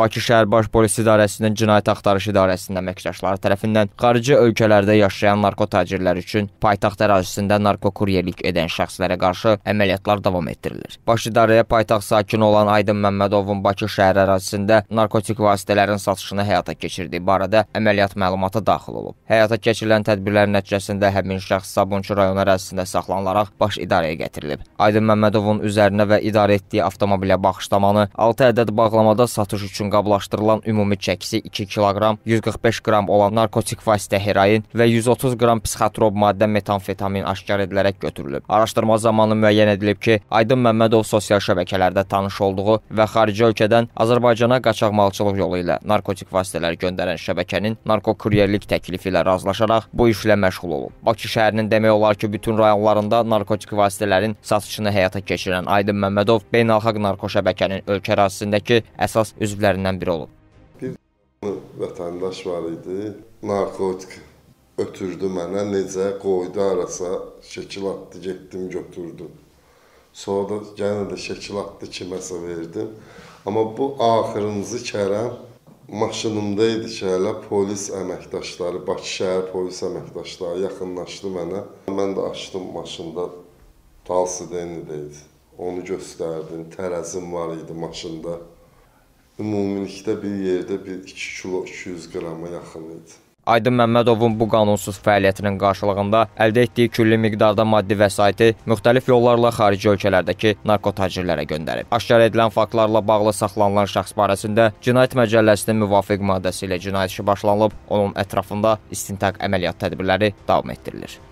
Bakı Şəhər Baş Polis İdarəsinin Cinayət Axtarış İdarəsinin əməkdaşları tərəfindən xarici ölkələrdə yaşayan narkotacirlər üçün paytaxt ərazisində narkokuryerlik edən şəxslərə qarşı əməliyyatlar davam etdirilir. Baş idarəyə paytaxt sakini olan Aydın Məmmədovun Bakı şəhər ərazisində narkotik vasitələrin satışını həyata keçirdiyi barədə əməliyyat məlumatı daxil olub. Həyata keçirilən tədbirlər nəticəsində həmin şəxs Sabunçu rayon ərazisində saxlanılaraq baş idarəyə gətirilib. Aydın Məmmədovun üzərinə və idarə etdiyi avtomobilə baxışdamanı 6 ədəd bağlamada satış üçün qablaşdırılan ümumi çəkisi 2 kiloqram, 145 qram olan narkotik vasitə heroin və 130 qram psixotrop maddə metamfetamin aşkar edilərək götürülüb. Araşdırma zamanı müəyyən edilib ki, Aydın Məmmədov sosial şəbəkələrdə tanış olduğu və xarici ölkədən Azərbaycana qaçaqmalçılıq yolu ilə narkotik vasitələr göndərən şəbəkənin narkokuryerlik təklifi ilə razılaşaraq bu işlə məşğul olub. Bakı şəhərinin demək olar ki, bütün rayonlarında narkotik vasitələrin satışını həyata keçirən Aydın Məmmədov beynəlxalq narkoşəbəkənin ölkə ərazisindəki əsas üzvlərindən biri olub. Bir vətəndaş var idi, narkotik ötürdü mənə, necə qoydu arasa, şəkil atdı, getdim götürdüm. Sonra da gənə də şəkil atdı, kiməsə verdim. Amma bu axırıncı kərə maşınımda idi ki, hələ polis əməkdaşları, Bakı şəhər polis əməkdaşları yaxınlaşdı mənə. Mən də açdım maşında, Talsideni deydi. Onu göstərdim, tərəzim var idi maşında. Ümumilikdə bir yerdə 1-2 kilo 200 qrama yaxın idi. Aydın Məmmədovun bu qanunsuz fəaliyyətinin qarşılığında əldə etdiyi külli miqdarda maddi vəsaiti müxtəlif yollarla xarici ölkələrdəki narkotacirlərə göndərib. Aşkar edilən faktlarla bağlı saxlanılan şəxs barəsində Cinayət Məcəlləsinin müvafiq maddəsi ilə cinayət işi başlanılıb, onun ətrafında istintaq əməliyyat tədbirləri davam etdirilir.